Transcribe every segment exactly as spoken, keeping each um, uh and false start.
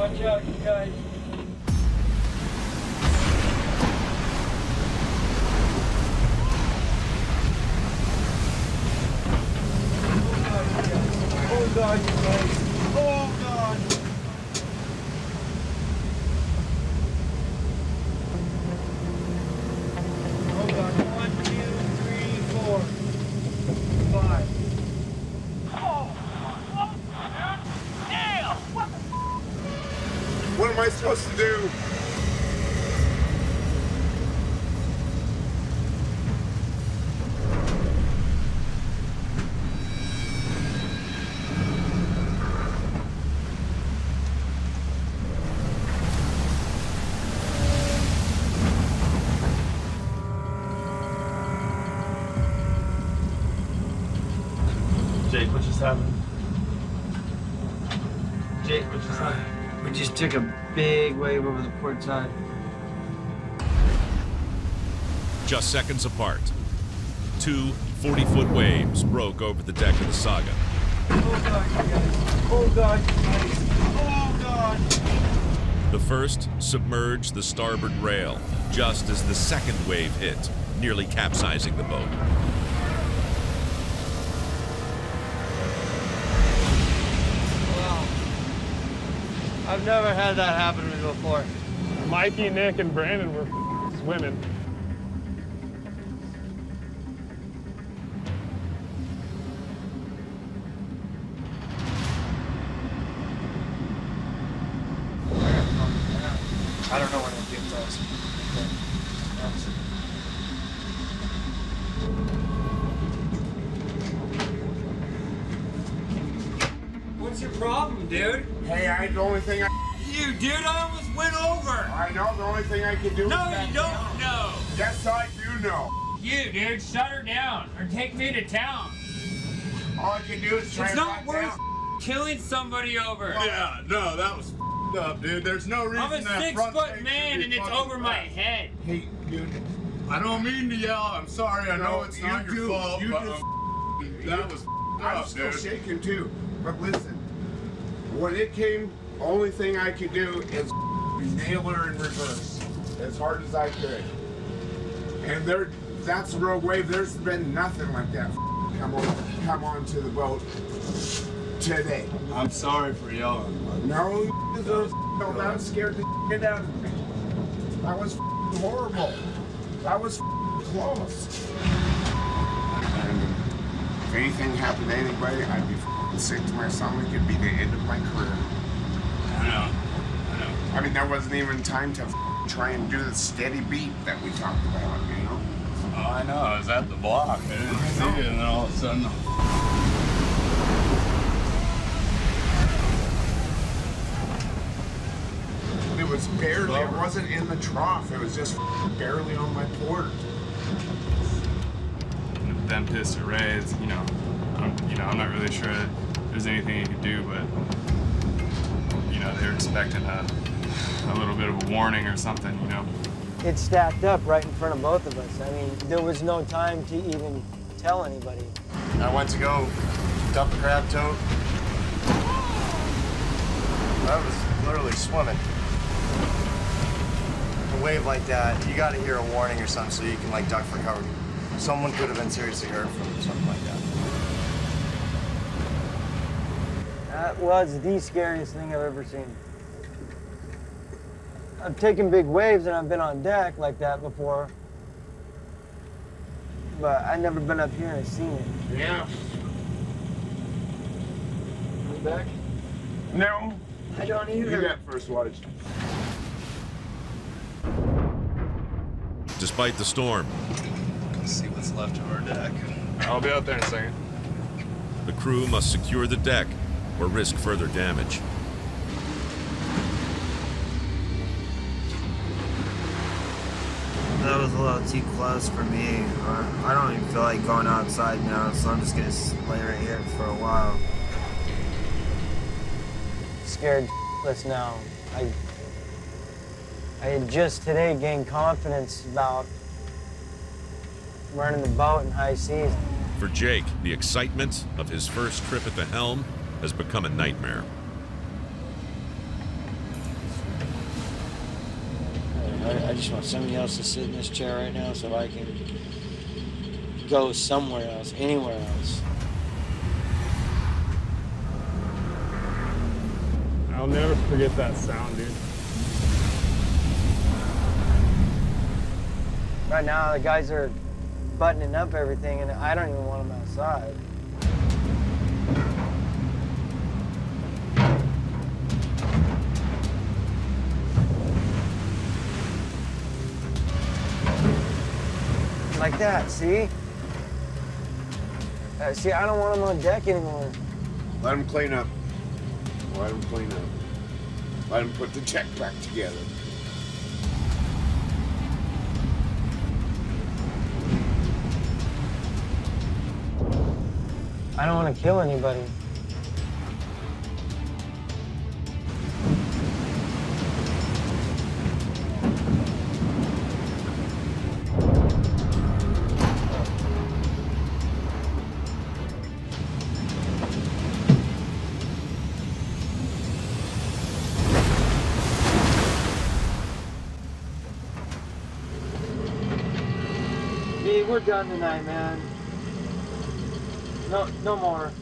Watch out, you guys. Oh God, you guys. Oh God. Oh God. One, two, three, four, five. Oh, oh damn! What the f? What am I supposed to do? Jake, what just happened? Jake, what just happened? We just took a big wave over the port side. Just seconds apart, two forty-foot waves broke over the deck of the Saga. Oh God, you guys. Oh God, you guys. Oh God. The first submerged the starboard rail just as the second wave hit, nearly capsizing the boat. I've never had that happen to me before. Mikey, Nick, and Brandon were swimming. I don't know when it was. What's your problem, dude? Hey, I, the only thing I... You, dude, I almost went over. I know, the only thing I can do... No, you don't know. Yes, I do know. You, dude, shut her down or take me to town. All I can do is try. It's not worth killing somebody over. Yeah, no, that was up, dude. There's no reason I'm a six-foot man and it's over my head. Hey, dude, I don't mean to yell. I'm sorry. I know it's not your fault. You just... That was up, dude. I'm still shaking, too. But listen. When it came, only thing I could do is nail her in reverse as hard as I could. And there, that's a real wave. There's been nothing like that come on, come on to the boat today. I'm sorry for yelling. No, you deserve no, that scared the shit out of me. That was horrible. That was close. And if anything happened to anybody, I'd be sick to my stomach. It'd be the end of my career. I know. I know. I mean, there wasn't even time to try and do the steady beat that we talked about, you know? Oh, I know. I was at the block. I didn't see it, and then all of a sudden... It was barely... It wasn't in the trough. It was just barely on my port. And then pissed at Ray, it's, you know... You know, I'm not really sure there's anything you could do, but, you know, they were expecting a, a little bit of a warning or something, you know. It stacked up right in front of both of us. I mean, there was no time to even tell anybody. I went to go dump a crab tote. I was literally swimming. A wave like that, you got to hear a warning or something so you can, like, duck for cover. Someone could have been seriously hurt from something like that. That was the scariest thing I've ever seen. I've taken big waves and I've been on deck like that before, but I've never been up here and seen it. Yeah. You back? No. I don't either. You got first watch. Despite the storm. Let's see what's left of our deck. I'll be out there in a second. The crew must secure the deck or risk further damage. That was a little too close for me. I don't even feel like going outside now, so I'm just gonna lay right here for a while. Scared shitless now. I, I had just today gained confidence about running the boat in high seas. For Jake, the excitement of his first trip at the helm has become a nightmare. I, I just want somebody else to sit in this chair right now so I can go somewhere else, anywhere else. I'll never forget that sound, dude. Right now, the guys are buttoning up everything, and I don't even want them outside. Like that, see? Uh, see, I don't want them on deck anymore. Let them clean up. Let them clean up. Let them put the deck back together. I don't want to kill anybody. We're done tonight, man. No, no more.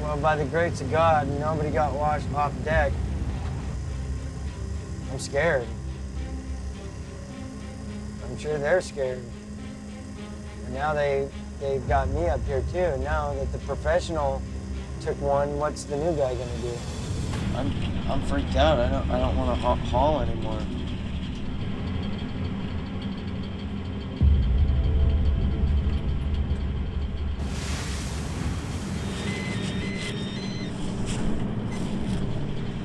Well, by the grace of God, nobody got washed off deck. I'm scared. I'm sure they're scared. And now they... They've got me up here, too. Now that the professional took one, what's the new guy gonna do? I'm, I'm freaked out. I don't, I don't want to haul anymore.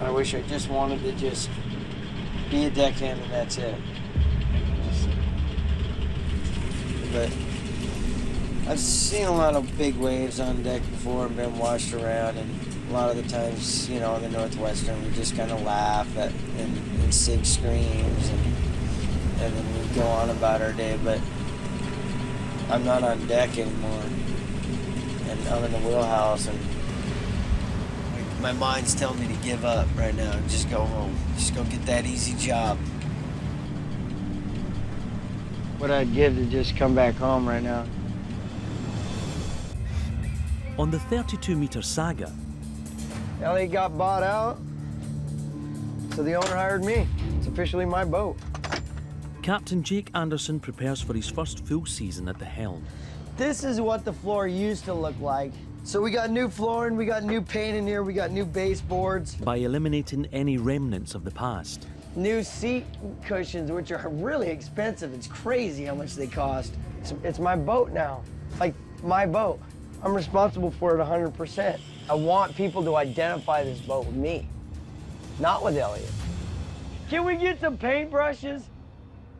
I wish I just wanted to just be a deckhand and that's it. But I've seen a lot of big waves on deck before and been washed around, and a lot of the times, you know, in the Northwestern, we just kind of laugh at and, and Sig screams, and, and then we go on about our day, but I'm not on deck anymore, and I'm in the wheelhouse, and my mind's telling me to give up right now and just go home, just go get that easy job. What I'd give to just come back home right now. On the thirty-two meter Saga. Ellie got bought out, so the owner hired me. It's officially my boat. Captain Jake Anderson prepares for his first full season at the helm. This is what the floor used to look like. So we got new flooring, we got new paint in here, we got new baseboards. By eliminating any remnants of the past. New seat cushions, which are really expensive. It's crazy how much they cost. It's, it's my boat now, like my boat. I'm responsible for it one hundred percent. I want people to identify this boat with me, not with Elliot. Can we get some paintbrushes?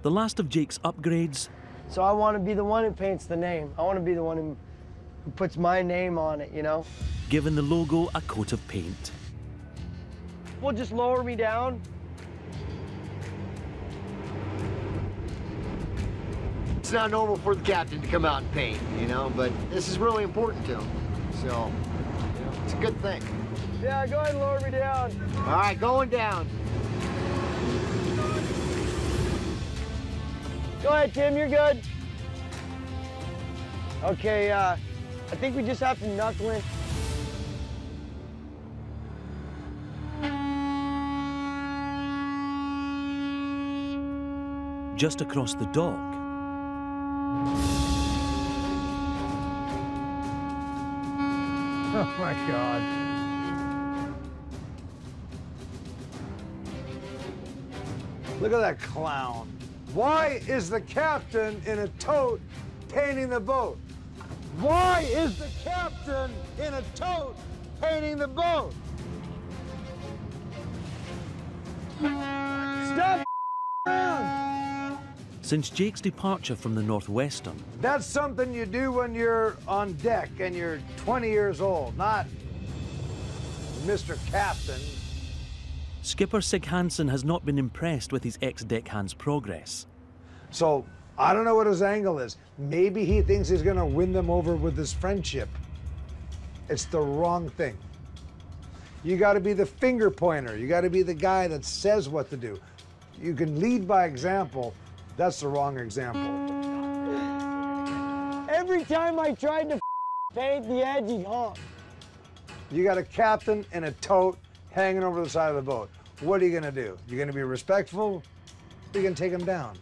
The last of Jake's upgrades. So I want to be the one who paints the name. I want to be the one who puts my name on it, you know? Giving the logo a coat of paint. Well, just lower me down. It's not normal for the captain to come out and paint, you know, but this is really important to him, so you know, it's a good thing. Yeah, go ahead and lower me down. All right, going down. Go ahead, Tim, you're good. Okay, uh, I think we just have to knuckle in. Just across the dock, oh, my God. Look at that clown. Why is the captain in a tote painting the boat? Why is the captain in a tote painting the boat? Stop around! Since Jake's departure from the Northwestern. That's something you do when you're on deck and you're twenty years old, not Mister Captain. Skipper Sig Hansen has not been impressed with his ex-deckhand's progress. So I don't know what his angle is. Maybe he thinks he's going to win them over with his friendship. It's the wrong thing. You got to be the finger pointer. You got to be the guy that says what to do. You can lead by example. That's the wrong example. Every time I tried to fade the edge, he honked. You got a captain and a tote hanging over the side of the boat. What are you going to do? You're going to be respectful? You're going to take him down.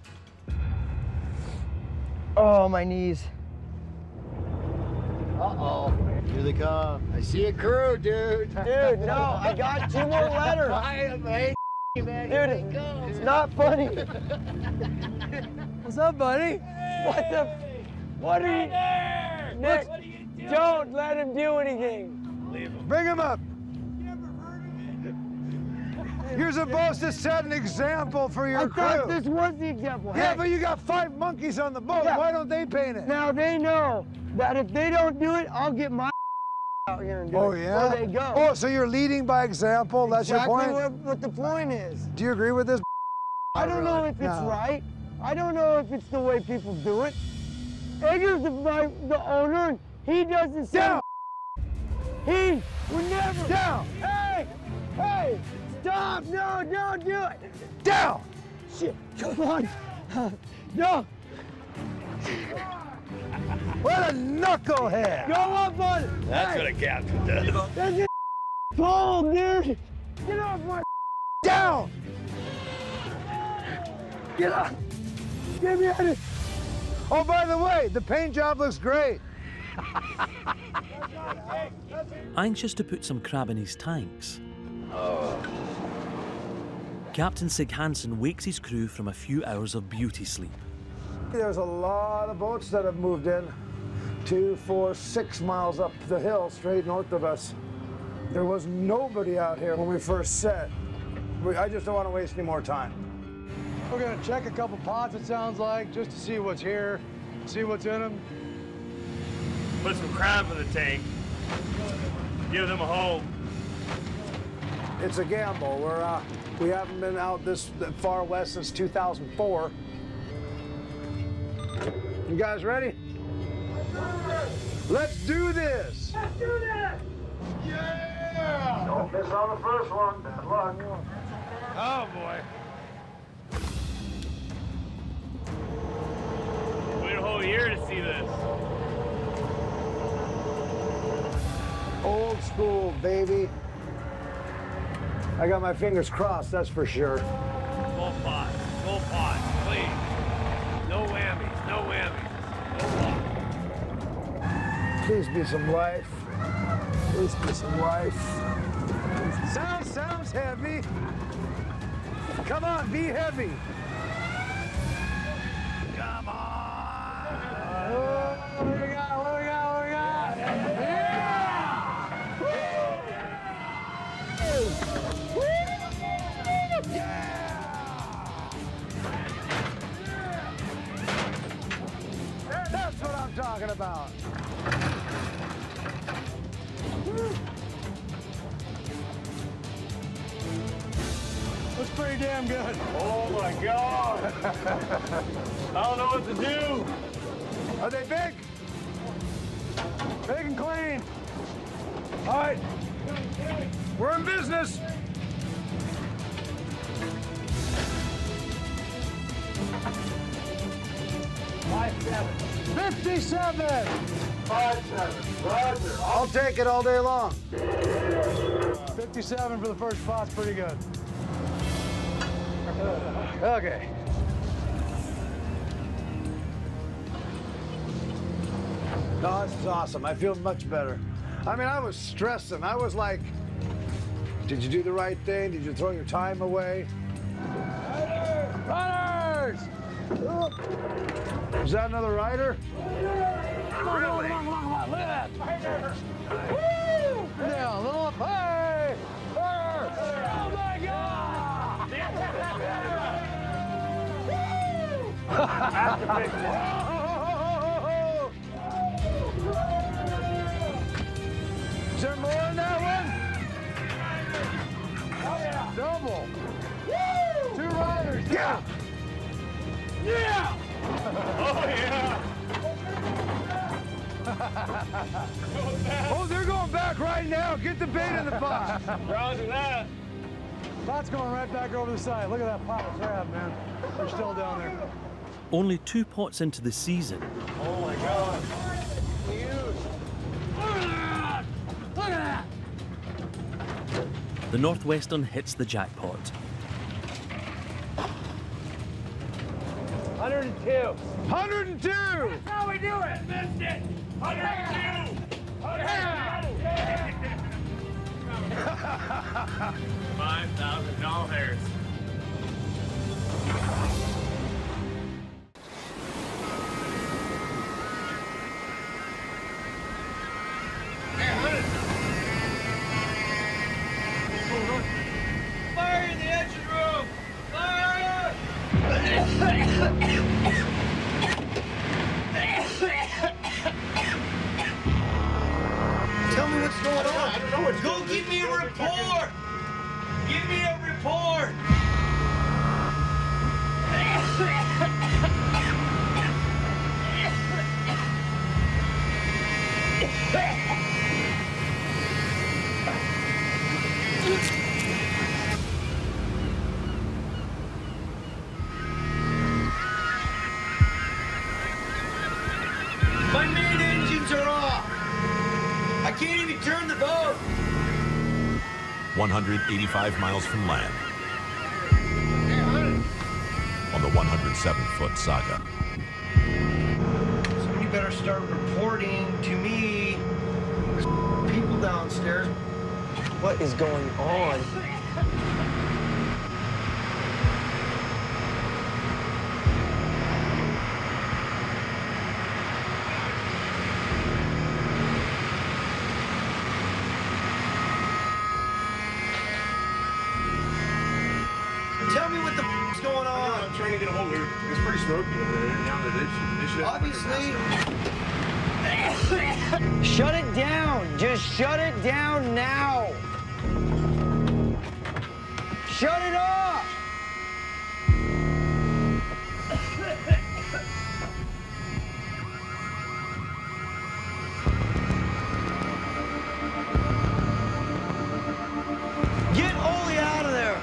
Oh, my knees. Uh-oh. Here they come. I see a crew, dude. Dude, no, I got two more letters. I am a man. Dude, dude it's not funny. What's up, buddy? Hey. What the? What are you? Hey, Nick, what are you doing? Don't let him do anything. Leave him. Bring him up. You never heard of it. You're supposed to set an example for your I crew. I thought this was the example. Yeah, hey. But you got five monkeys on the boat. Yeah. Why don't they paint it? Now they know that if they don't do it, I'll get my out here and do oh, it. Oh, yeah? There they go. Oh, so you're leading by example. That's exactly your point? Exactly what, what the point is. Do you agree with this? I don't know if it's no. right. I don't know if it's the way people do it. Edgar's the, my, the owner, and he does the same. Down. He would never. Down. Hey, hey, stop. No, don't do it. Down. Shit, come on. No. What a knucklehead! Go up on it! That's hey. What a captain does. That's your ball, dude! Get off my down! Get off! Get me out of here! Oh, by the way, the paint job looks great. Anxious to put some crab in his tanks, oh. Captain Sig Hansen wakes his crew from a few hours of beauty sleep. There's a lot of boats that have moved in. Two, four, six miles up the hill, straight north of us. There was nobody out here when we first set. We, I just don't want to waste any more time. We're going to check a couple pots, it sounds like, just to see what's here, see what's in them. Put some crab in the tank. Give them a home. It's a gamble. We're, uh, we haven't been out this far west since two thousand four. You guys ready? Let's do this! Let's do this! Yeah! Don't miss on the first one. Bad luck. Oh, boy. Wait a whole year to see this. Old school, baby. I got my fingers crossed, that's for sure. Full pot. Full pot, please. No whammy. No whammies. Please be some life. Please be some life. Sounds, sounds heavy. Come on, be heavy. Come on. Oh, what do we got? What do we got? What do we got? Yeah! Woo! Yeah! Woo! Yeah! Talking about. Looks pretty damn good. Oh my God. I don't know what to do. Are they big? Big and clean. All right. We're in business. five seven. fifty-seven! five seven, roger. I'll take it all day long. fifty-seven for the first pot's pretty good. Okay. No, this is awesome. I feel much better. I mean, I was stressing. I was like, did you do the right thing? Did you throw your time away? Runners! Runners! Oh. Is that another rider? Really? Look at that. Woo! Now, a little up high. Oh, my God! Woo! That's a big one. Is there more in that one? Oh, yeah. Double. Woo! Two riders. Yeah! Yeah! Oh, they're going back right now. Get the bait in the box. Roger that. Pot's going right back over the side. Look at that pot of crab, man. They're still down there. Only two pots into the season. Oh, my God. Huge. Look at that. Look at that. The Northwestern hits the jackpot. one oh two. one oh two. That's how we do it. Missed it. one oh two. one oh two. five thousand dollars. Fire in the engine room! Fire! Tell me what's going on. I don't know what's going on. Go give me a report! Give me a report! My main engines are off! I can't even turn the boat! one hundred eighty-five miles from land on the one hundred seven foot Saga. Somebody better start reporting to me. There's people downstairs. What is going on? Obviously. Shut it down. Just shut it down now. Shut it off. Get Ole out of there.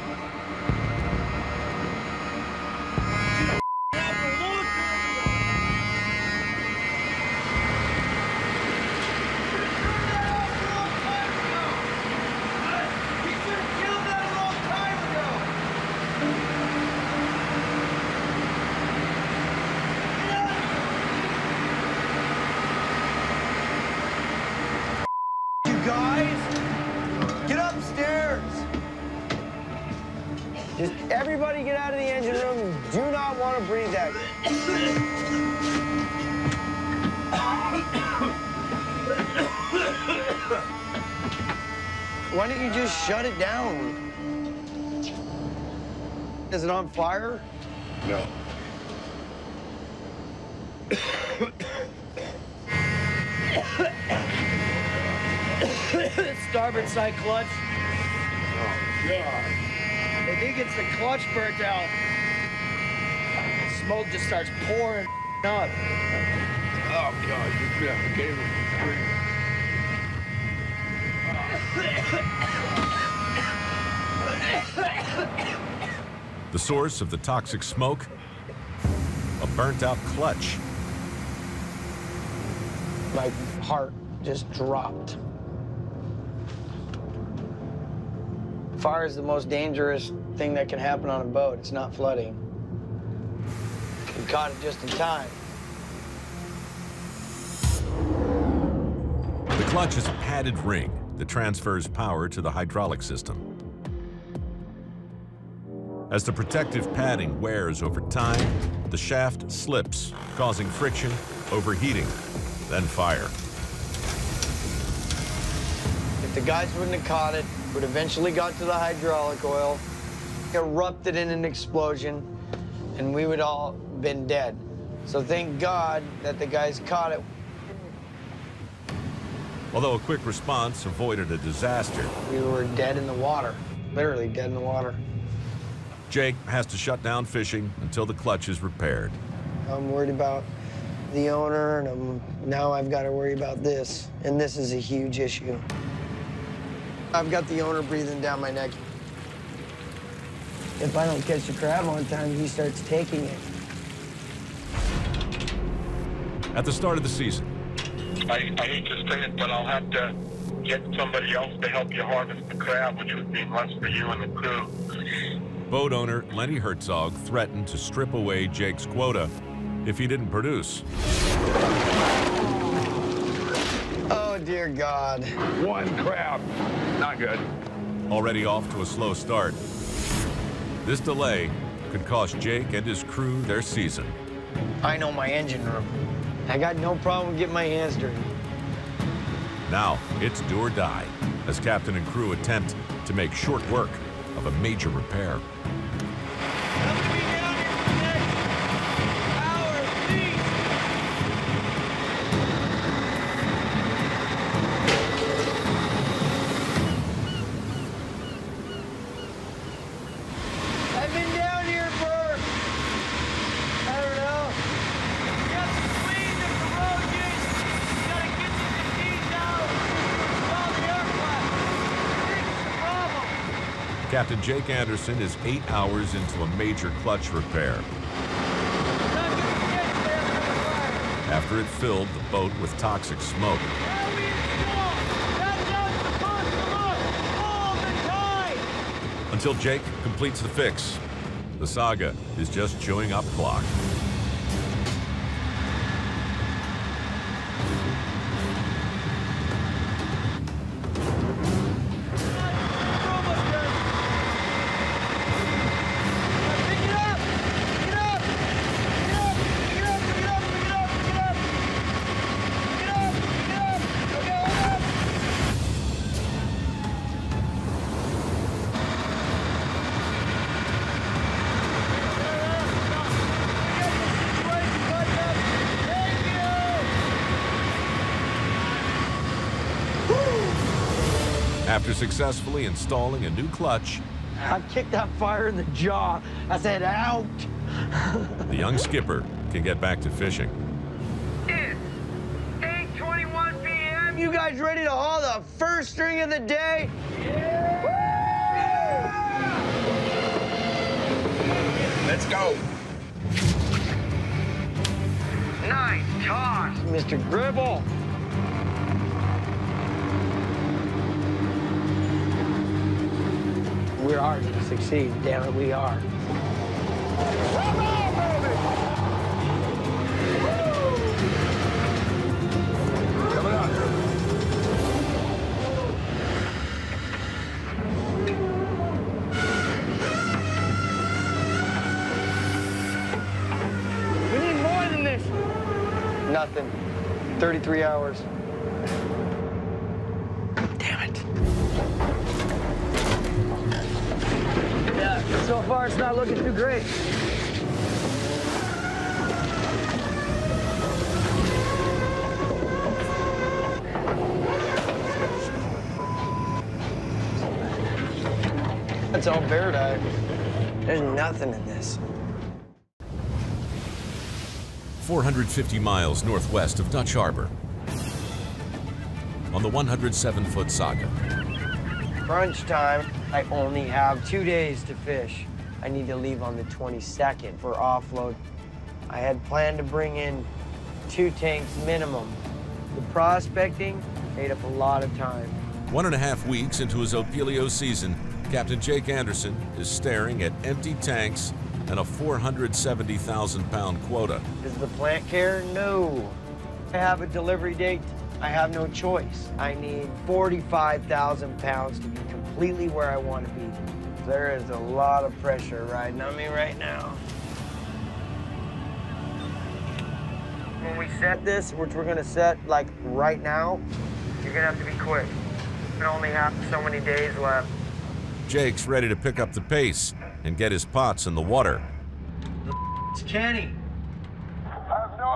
Everybody get out of the engine room. You do not want to breathe that. Why don't you just shut it down? Is it on fire? No. Starboard side clutch. Oh, God. I think it's the clutch burnt out. Smoke just starts pouring up. Oh, God, you yeah, gave it. The source of the toxic smoke, a burnt out clutch. My heart just dropped. Fire is the most dangerous thing that can happen on a boat. It's not flooding. We caught it just in time. The clutch is a padded ring that transfers power to the hydraulic system. As the protective padding wears over time, the shaft slips, causing friction, overheating, then fire. If the guys wouldn't have caught it, but eventually got to the hydraulic oil, erupted in an explosion, and we would all been dead. So thank God that the guys caught it. Although a quick response avoided a disaster. We were dead in the water, literally dead in the water. Jake has to shut down fishing until the clutch is repaired. I'm worried about the owner, and I'm, now I've got to worry about this. And this is a huge issue. I've got the owner breathing down my neck. If I don't catch the crab on time, he starts taking it. At the start of the season. I, I hate to say it, but I'll have to get somebody else to help you harvest the crab, which would mean less for you and the crew. Boat owner Lenny Herzog threatened to strip away Jake's quota if he didn't produce. Oh, dear God. One crab. Not good. Already off to a slow start. This delay could cost Jake and his crew their season. I know my engine room. I got no problem getting my hands dirty. Now, it's do or die as captain and crew attempt to make short work of a major repair. Captain Jake Anderson is eight hours into a major clutch repair. After it filled the boat with toxic smoke. Until Jake completes the fix, the Saga is just chewing up clock. After successfully installing a new clutch, I kicked that fire in the jaw. I said, out. The young skipper can get back to fishing. It's eight twenty-one p m You guys ready to haul the first string of the day? Yeah. Yeah. Let's go. Nice toss, Mister Gribble. We're hard to succeed, damn it, we are. Come on, baby! Coming up. We need more than this. Nothing. thirty-three hours. So far, it's not looking too great. That's all bear dive. There's nothing in this. four hundred fifty miles northwest of Dutch Harbor, on the one hundred seven foot Saga. Crunch time. I only have two days to fish. I need to leave on the twenty-second for offload. I had planned to bring in two tanks minimum. The prospecting ate up a lot of time. One and a half weeks into his Opilio season, Captain Jake Anderson is staring at empty tanks and a four hundred seventy thousand pound quota. Does the plant care? No. I have a delivery date. I have no choice. I need forty-five thousand pounds to be completely where I want to be. There is a lot of pressure riding on me right now. When we set this, which we're going to set, like, right now, you're going to have to be quick. You only have so many days left. Jake's ready to pick up the pace and get his pots in the water. It's Kenny. I have no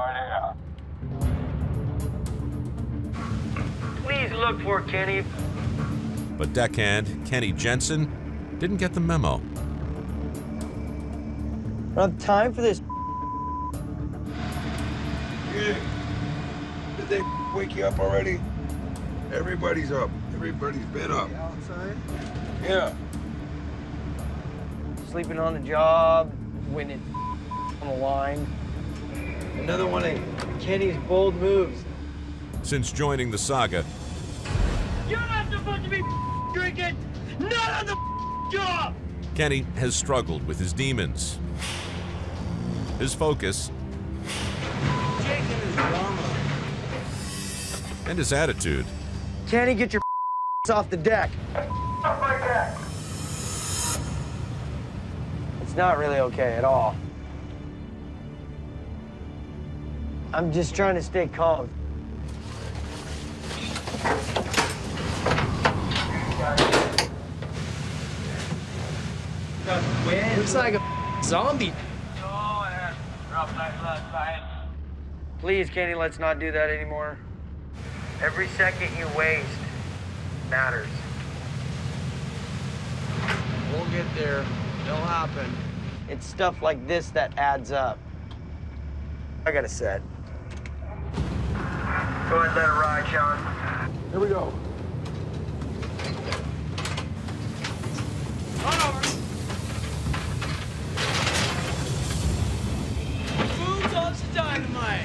idea. Please look for Kenny. But deckhand Kenny Jensen didn't get the memo. I don't have time for this. Kid, did they wake you up already? Everybody's up. Everybody's been up. Outside? Yeah. Sleeping on the job, when it on the line. Another one of Kenny's bold moves. Since joining the Saga. You're not supposed to be drinking, not on the job! Kenny has struggled with his demons. His focus. Jake and his mama. And his attitude. Kenny, get your off the deck. Off my deck. It's not really okay at all. I'm just trying to stay calm. Looks like a zombie. Please, Kenny, let's not do that anymore. Every second you waste matters. We'll get there. It'll happen. It's stuff like this that adds up. I got a set. Go ahead and let it ride, Sean. Here we go. On over. Boom, loves the dynamite.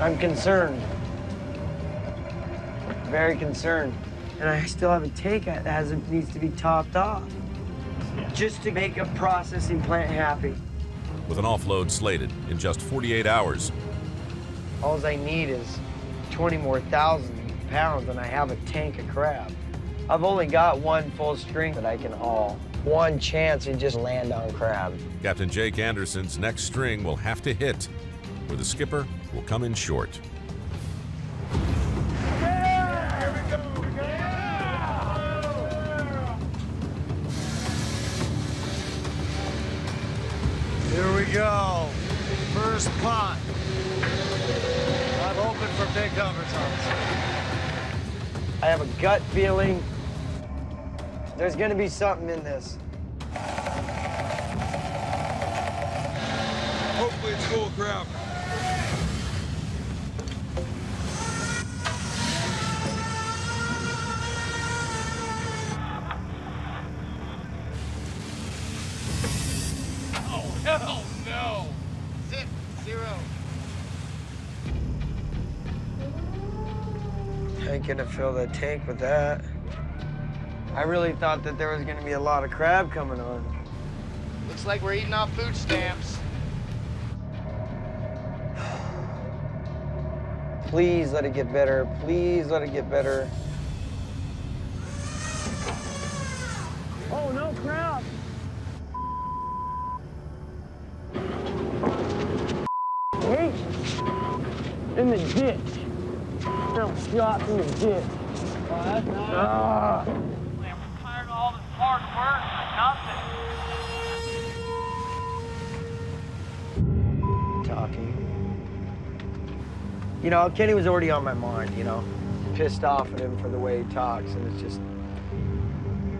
I'm concerned. Very concerned. And I still have a take that has, needs to be topped off. Yeah. Just to make a processing plant happy. With an offload slated in just forty-eight hours. All I need is twenty more thousand pounds and I have a tank of crab. I've only got one full string that I can haul. One chance and just land on crab. Captain Jake Anderson's next string will have to hit, or the skipper will come in short. Yeah, here we go. Here we go. Yeah. Here we go. First pot. I'm hoping for big numbers on this. I have a gut feeling. There's gonna be something in this. Hopefully it's full crab. Oh, hell no! Zip, zero. I ain't gonna fill the tank with that. I really thought that there was going to be a lot of crab coming on. Looks like we're eating off food stamps. Please let it get better. Please let it get better. Oh, no crab. Wait. In the ditch. No shot in the ditch. Oh, that's nice. Ah. Hard work for nothing. Talking. You know, Kenny was already on my mind, you know. Pissed off at him for the way he talks, and it's just,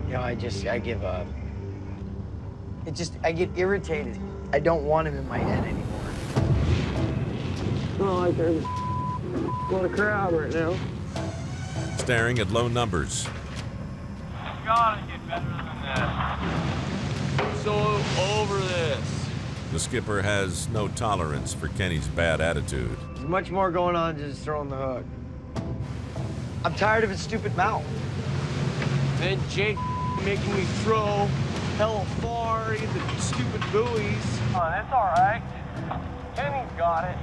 you know, I just, I give up. It just, I get irritated. I don't want him in my head anymore. Oh, I there's a lot of crowd right now. Staring at low numbers. Gotta get better than that. I'm so over this. The skipper has no tolerance for Kenny's bad attitude. There's much more going on than just throwing the hook. I'm tired of his stupid mouth. Then Jake making me throw hella far into the stupid buoys. Oh, that's all right. Kenny got it.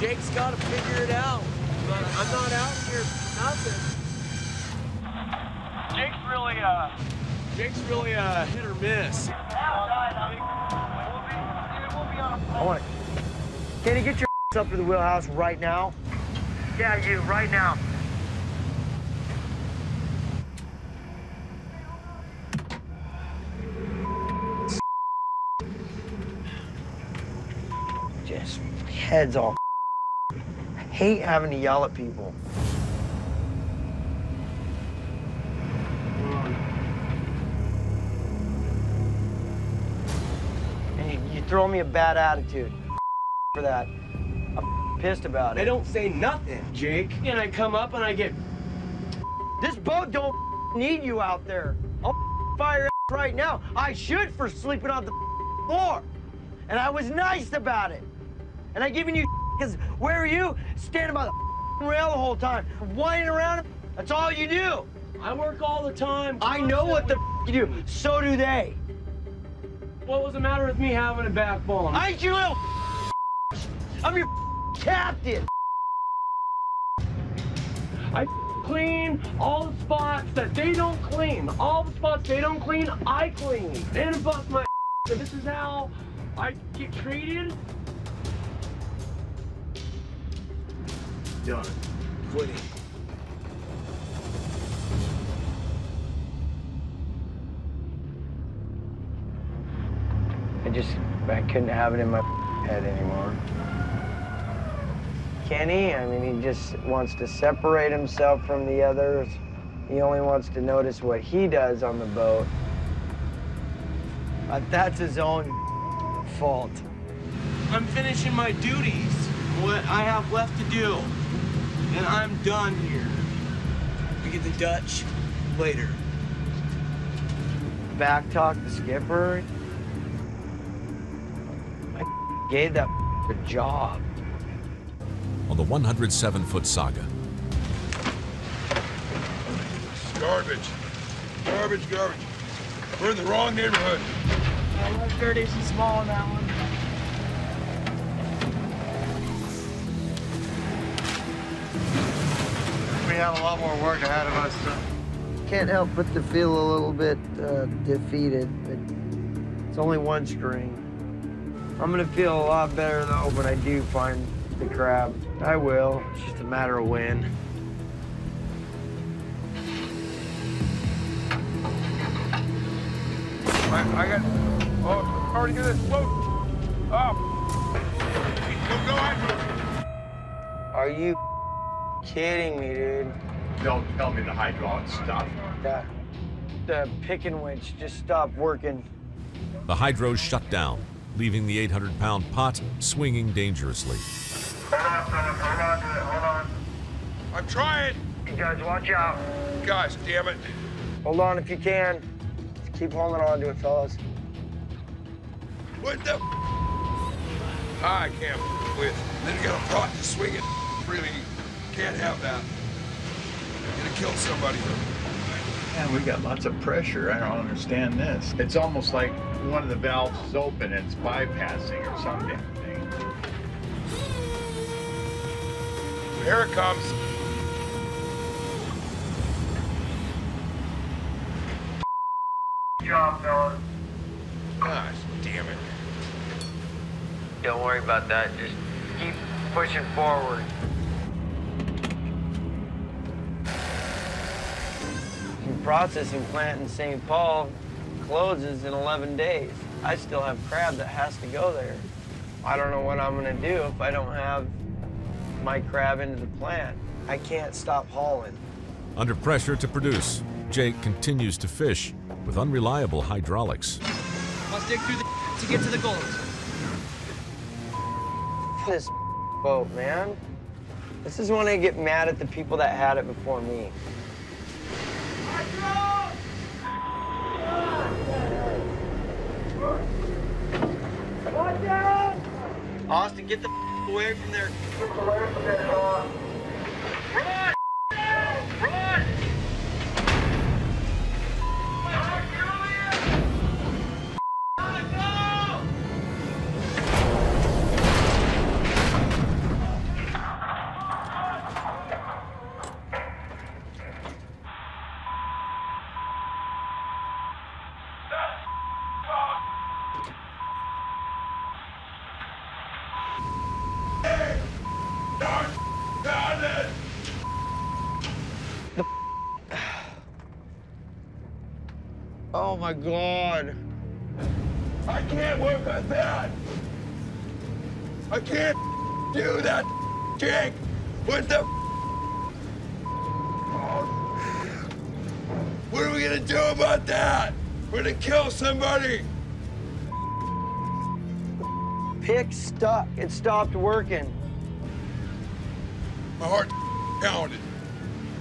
Jake's got to figure it out, but I'm not out here for nothing. Jake's really, uh, Jake's really, uh, hit or miss. I want it. Kenny, get your up to the wheelhouse right now. Yeah, you, right now. Just heads off. I hate having to yell at people. and you, you throw me a bad attitude. For that, I'm pissed about it. They don't say nothing, Jake. And I come up and I get. This boat don't need you out there. I'll fire right now. I should for sleeping on the floor, and I was nice about it. And I giving you because where are you standing by the rail the whole time, whining around? That's all you do. I work all the time. I know what the you do. So do they. What was the matter with me having a backbone? I ain't your little. I'm your captain. I clean all the spots that they don't clean. All the spots they don't clean, I clean. They didn't bust my. So this is how I get treated. Done. Quitting. I just, I couldn't have it in my head anymore. Kenny, I mean, he just wants to separate himself from the others. He only wants to notice what he does on the boat. But that's his own fault. I'm finishing my duties, what I have left to do, and I'm done here. We get the Dutch later. Backtalk the skipper. I gave that a job. On the one hundred seven foot Saga. Garbage. Garbage, garbage. We're in the wrong neighborhood. I love dirty, she's small on that one. We have a lot more work ahead of us. So. Can't help but to feel a little bit uh, defeated, but it's only one string. I'm gonna feel a lot better though when I do find the crab. I will. It's just a matter of when. I, I got. Oh, I already got this boat. Oh. Go, go ahead. Are you kidding me, dude? Don't tell me the hydraulic stuff. The, the pick and winch just stopped working. The hydros shut down, leaving the eight hundred pound pot swinging dangerously. Hold on to it, hold on. I'm trying. You guys, watch out. Guys, damn it. Hold on if you can. Just keep holding on to it, fellas. What the? I can't with. Then you got a pot to swing it. Really, can't have that. You're gonna kill somebody. Man, we got lots of pressure. I don't understand this. It's almost like one of the valves is open. It's bypassing or something. Here it comes. Good job, fellas. Gosh, damn it. Don't worry about that. Just keep pushing forward. The processing plant in Saint Paul closes in eleven days. I still have crab that has to go there. I don't know what I'm gonna do if I don't have my crab into the plant. I can't stop hauling. Under pressure to produce, Jake continues to fish with unreliable hydraulics. Must dig through the to get to the gold. This boat, man. This is when I get mad at the people that had it before me. Watch out! Austin, get the away from there. Away from that dog. Run! Run! Oh my God. I can't work on that. I can't do that, Jake. What the? Oh. What are we gonna do about that? We're gonna kill somebody. pick stuck. It stopped working. My heart pounded.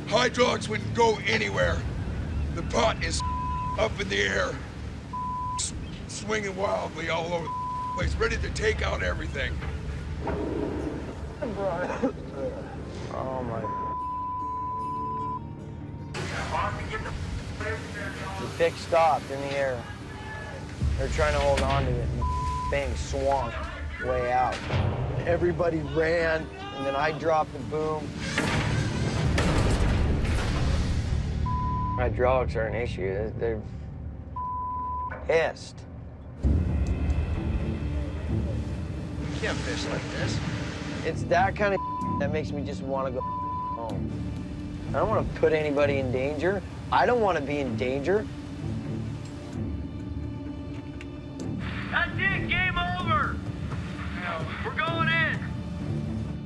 Hydraulics wouldn't go anywhere. The pot is up in the air, swinging wildly all over the place, ready to take out everything. Oh, my. The pick stopped in the air. They're trying to hold on to it, and the thing swung way out. Everybody ran, and then I dropped the boom. Hydraulics are an issue. They're pissed. You can't fish like this. It's that kind of that makes me just want to go home. I don't want to put anybody in danger. I don't want to be in danger. That's it. Game over. We're going in.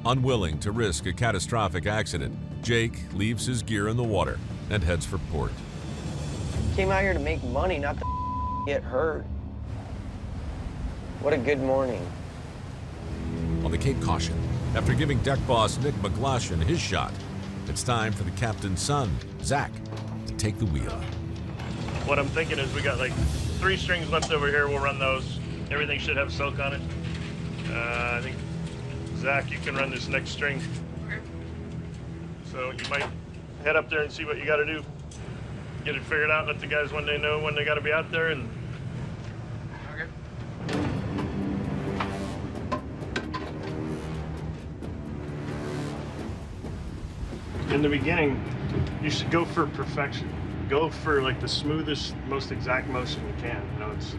Unwilling to risk a catastrophic accident, Jake leaves his gear in the water and heads for port. Came out here to make money, not to get hurt. What a good morning. On the Cape Caution, after giving deck boss Nick McGlashan his shot, it's time for the captain's son, Zach, to take the wheel. What I'm thinking is we got like three strings left over here. We'll run those. Everything should have silk on it. Uh, I think, Zach, you can run this next string. So you might head up there and see what you got to do. Get it figured out. Let the guys one day know when they got to be out there. And okay. In the beginning, you should go for perfection. Go for like the smoothest, most exact motion you can. You know, it's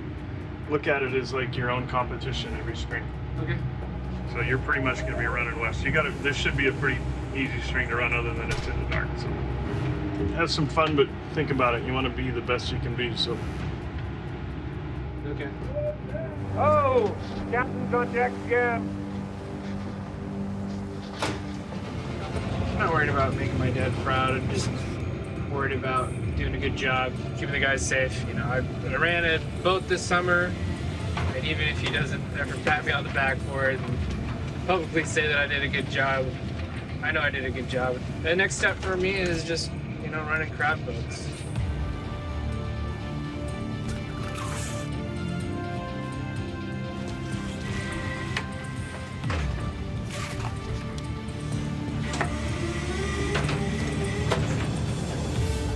look at it as like your own competition every string. Okay. So you're pretty much going to be running west. You got to. This should be a pretty easy string to run, other than it's in the dark. So have some fun, but think about it. You want to be the best you can be. So. Okay. Oh, captain's on deck again. I'm not worried about making my dad proud. I'm just worried about doing a good job, keeping the guys safe. You know, I, I ran a boat this summer, and even if he doesn't ever pat me on the back for it, publicly say that I did a good job. I know I did a good job. The next step for me is just, you know, running crab boats.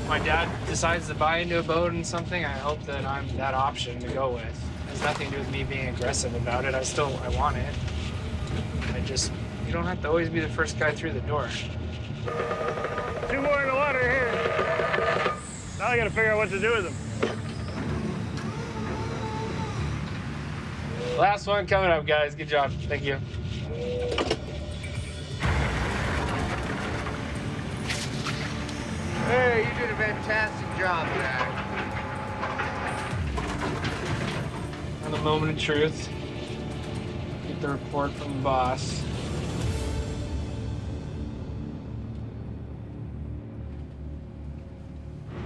My dad decides to buy into a boat and something, I hope that I'm that option to go with. It has nothing to do with me being aggressive about it. I still, I want it. I just, you don't have to always be the first guy through the door. Two more in the water here. Now I gotta figure out what to do with them. Last one coming up, guys. Good job. Thank you. Hey, you did a fantastic job, Zach. On the moment of truth, get the report from the boss.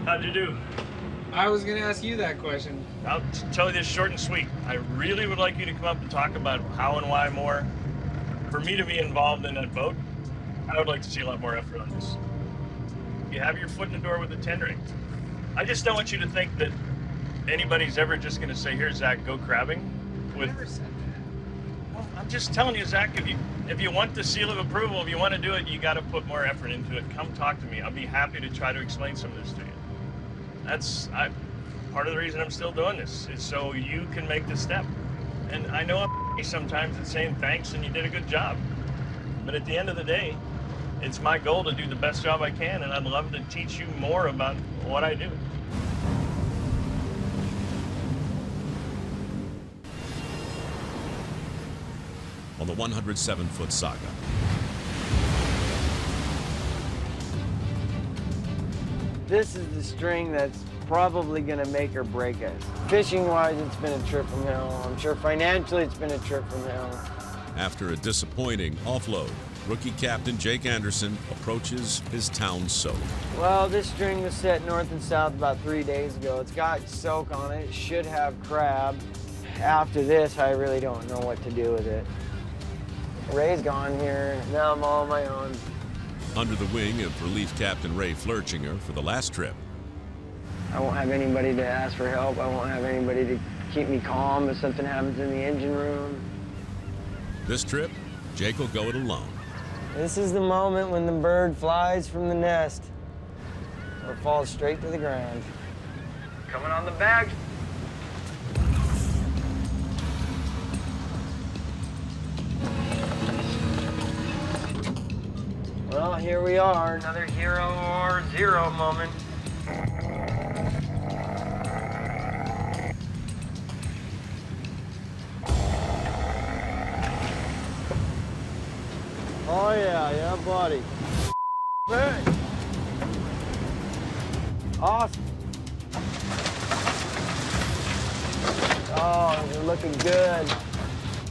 How'd you do? I was going to ask you that question. I'll tell you this short and sweet. I really would like you to come up and talk about how and why more. For me to be involved in that boat, I would like to see a lot more effort on this. You have your foot in the door with the tendering. I just don't want you to think that anybody's ever just going to say, here, Zach, go crabbing. With... I never said that. Well, I'm just telling you, Zach, if you, if you want the seal of approval, if you want to do it, you got to put more effort into it. Come talk to me. I'll be happy to try to explain some of this to you. That's I, part of the reason I'm still doing this, is so you can make the step. And I know I'm sometimes at saying thanks and you did a good job. But at the end of the day, it's my goal to do the best job I can, and I'd love to teach you more about what I do. On the one hundred seven foot Saga. This is the string that's probably going to make or break us. Fishing-wise, it's been a trip from hell. I'm sure financially, it's been a trip from hell. After a disappointing offload, rookie captain Jake Anderson approaches his town soak. Well, this string was set north and south about three days ago. It's got soak on it. It should have crab. after this, I really don't know what to do with it. Ray's gone here, now I'm all on my own. Under the wing of relief captain Ray Flerchinger for the last trip. I won't have anybody to ask for help. I won't have anybody to keep me calm if something happens in the engine room. This trip, Jake will go it alone. This is the moment when the bird flies from the nest or falls straight to the ground. Coming on the bag. Well, here we are, another hero or zero moment. Oh yeah, yeah, buddy. Hey. Awesome. Oh, you're looking good.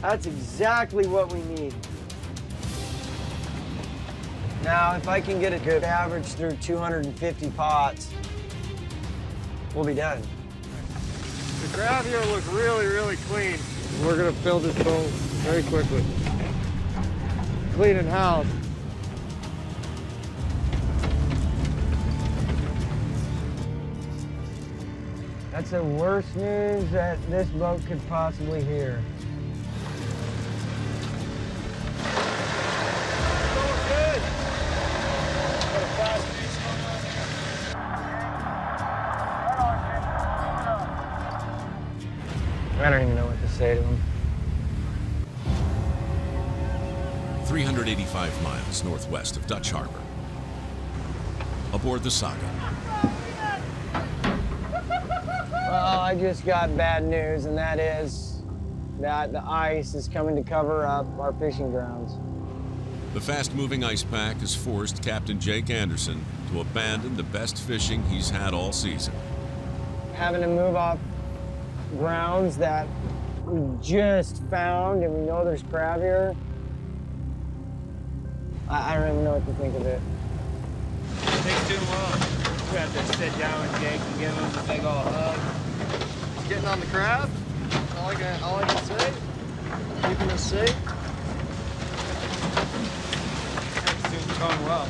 That's exactly what we need. Now, if I can get a good average through two hundred fifty pots, we'll be done. The grab here looks really, really clean. We're gonna fill this bowl very quickly. Cleaning house. That's the worst news that this boat could possibly hear. I don't even know what to say to him. three hundred eighty-five miles northwest of Dutch Harbor, aboard the Saga. Well, I just got bad news, and that is that the ice is coming to cover up our fishing grounds. The fast-moving ice pack has forced Captain Jake Anderson to abandon the best fishing he's had all season. Having to move off grounds that we just found, and we know there's crab here. I don't even know what to think of it. It takes too long. We have to sit down with Jake and give him a big old hug. He's getting on the crab. All I can, all I can say. Keeping us safe. It's going well.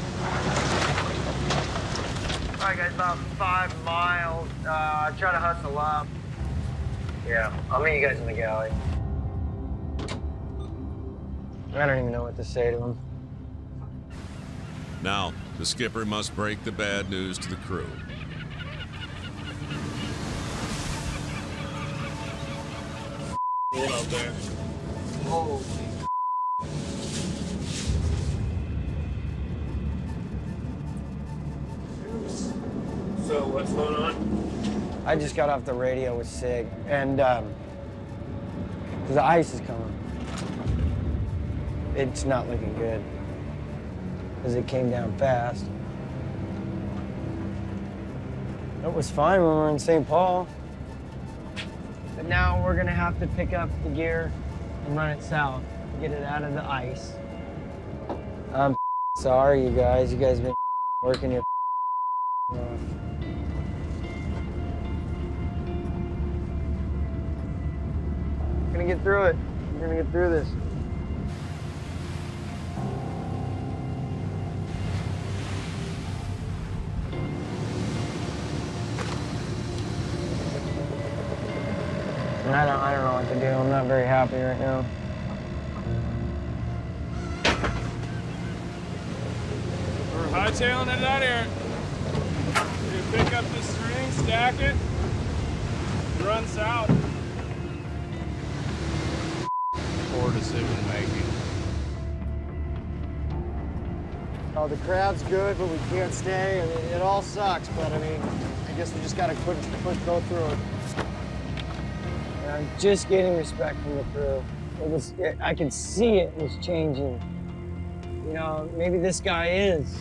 All right, guys, about five miles. Uh, I try to hustle up. Yeah, I'll meet you guys in the galley. I don't even know what to say to him. Now, the skipper must break the bad news to the crew. Out there. Holy. So, what's going on? I just got off the radio with Sig, and um, the ice is coming. It's not looking good. Because it came down fast. It was fine when we were in Saint Paul. But now we're gonna have to pick up the gear and run it south to get it out of the ice. I'm sorry, you guys. You guys have been working your off. We're gonna get through it. We're gonna get through this. I don't, I don't know what to do. I'm not very happy right now. We're hightailing it out here. You pick up the string, stack it, it runs out. Poor decision making. Oh, the crab's good, but we can't stay. I mean, it all sucks, but I mean, I guess we just got to push, push, go through it. I'm just getting respect from the crew. It was, it, I could see it was changing. You know, maybe this guy is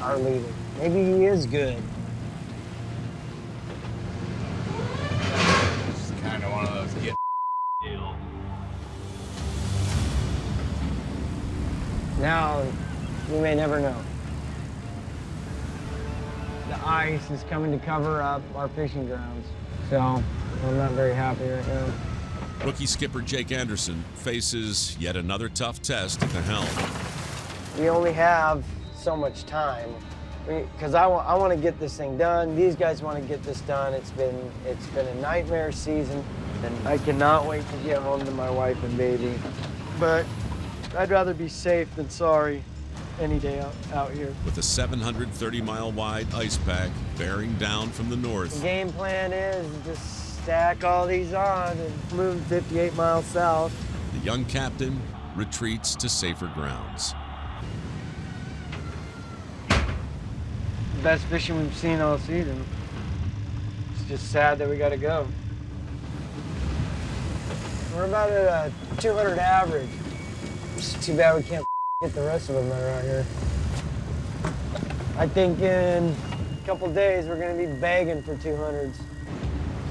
our leader. Maybe he is good. It's kind of one of those get deal. Now, we may never know. The ice is coming to cover up our fishing grounds, so. I'm not very happy right now. Rookie skipper Jake Anderson faces yet another tough test at the helm. We only have so much time because I, I want to get this thing done. These guys want to get this done. It's been, it's been a nightmare season, and I cannot wait to get home to my wife and baby. But I'd rather be safe than sorry any day out, out here. With a seven hundred thirty mile wide ice pack bearing down from the north. The game plan is just stack all these on and move fifty-eight miles south. The young captain retreats to safer grounds. Best fishing we've seen all season. It's just sad that we got to go. We're about at a two hundred average. It's too bad we can't get the rest of them around here. I think in a couple days we're going to be begging for two hundreds.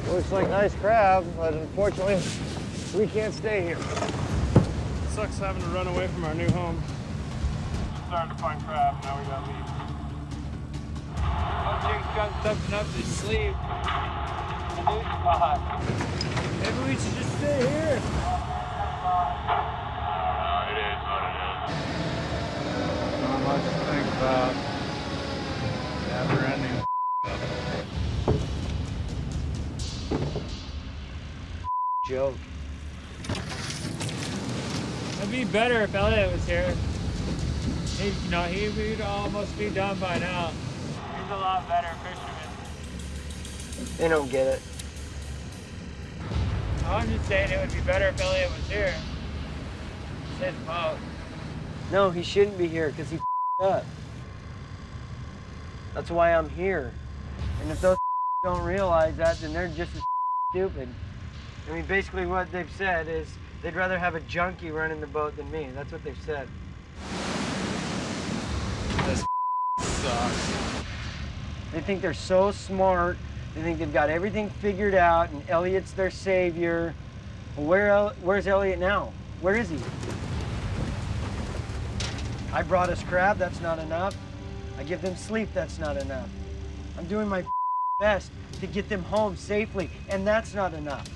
Looks like nice crab, but unfortunately we can't stay here. It sucks having to run away from our new home. It's hard to find crab, now we got to leave. Jake's got something up his sleeve. New spot. Maybe we should just stay here. Uh, it is what it is. Not much to think about. Never ending. Joke. It'd be better if Elliot was here. He, you know, he would almost be done by now. He's a lot better fisherman. They don't get it. I'm just saying it would be better if Elliot was here. It's his fault. No, he shouldn't be here because he f***ed up. That's why I'm here. And if those don't realize that, then they're just as stupid. I mean, basically what they've said is they'd rather have a junkie running the boat than me. That's what they've said. This sucks. They think they're so smart. They think they've got everything figured out, and Elliot's their savior. Where, where's Elliot now? Where is he? I brought us crab, that's not enough. I give them sleep, that's not enough. I'm doing my best to get them home safely, and that's not enough.